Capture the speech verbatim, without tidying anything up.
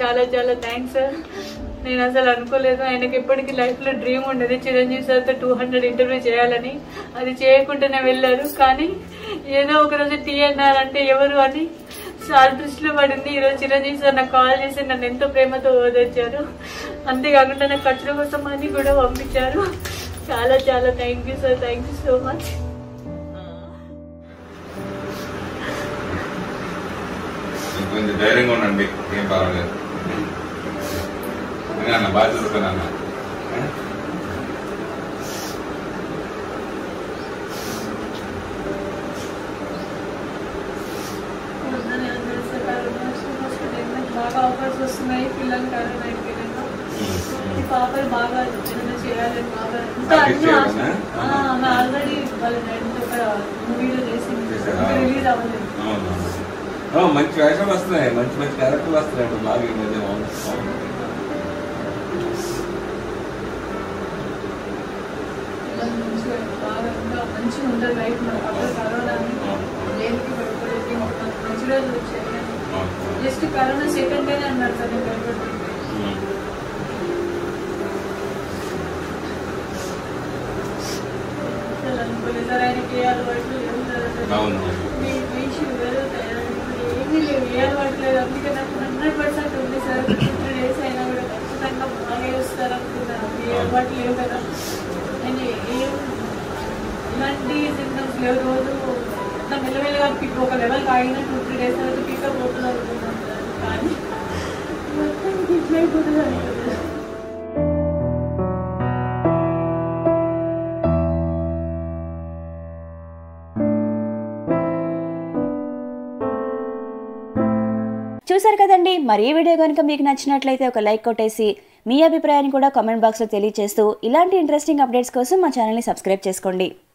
చాలా చాలా thanks sir. నేను అసలు అనుకోలేదు ఆయనకి ఎప్పటికి లైఫ్ లో డ్రీమ్ ఉండేది చిరంజీవి సార్ తో టూ హండ్రెడ్ ఇంటర్వ్యూ చేయాలని, అది చేయకుండానే వెళ్ళారు. కానీ ఏదో ఒక రోజు టీఎన్ఆర్ అంటే ఎవరు అని సార్ దృష్టిలో పడింది. ఈరోజు చిరంజీవి సార్ నాకు కాల్ చేసి నన్ను ఎంతో ప్రేమతో ఓదార్చారు. అంతేకాకుండా నాకు ఖర్చుల కోసం అని కూడా పంపించారు. చాలా చాలా thank you sir, thank you so much. కొంచెం ధైర్యంగా ఉండండి, ఏం పర్వాలేదు. అన్న బాగా చూసుకున్నా అన్న, బాగా ఆఫర్స్ వస్తున్నాయి పిల్లలు కారణానికి. ఈ పాపలు బాగా చిన్న చేయాలని బాగా ఆల్రెడీ వాళ్ళ మూవీలో చేసింది, రిలీజ్ అవ్వలేదు. మంచి వేషం వస్తున్నాయి, మంచి మంచి క్యారెక్టర్లు వస్తున్నాయి బాగా ఈ మధ్య. జస్ట్ కరోనా సెకండ్ డేనే అన్నారు సార్. అనుకోలేదు సార్ ఆయనకి ఏ అలవాట్లు ఏం జరుగుతుంది, ఏ అలవాటు లేదు. అందుకే నాకు హండ్రెడ్ పర్సెంట్ ఉంది సార్, త్రీ డేస్ అయినా కూడా ఖచ్చితంగా బాగా వస్తారు అనుకున్నాను. ఏ అలవాటు లేవు కదా, అండ్ ఏం ఇలాంటి సిమ్టమ్స్ లేవు. రోజు నా మెల్లమెల్లగా పిక్ ఒక లెవెల్కి ఆగిన టూ త్రీ డేస్ తర్వాత పికప్ అవుతుంది అనుకున్నాను సార్, కానీ మొత్తం పిక్ అయిపోతుంది అనుకున్నాను. చూసారు కదండి, మరి ఈ వీడియో కనుక మీకు నచ్చినట్లయితే ఒక లైక్ కొట్టేసి మీ అభిప్రాయాన్ని కూడా కామెంట్ బాక్స్లో తెలియజేస్తూ ఇలాంటి ఇంట్రెస్టింగ్ అప్డేట్స్ కోసం మా ఛానల్ని సబ్స్క్రైబ్ చేసుకోండి.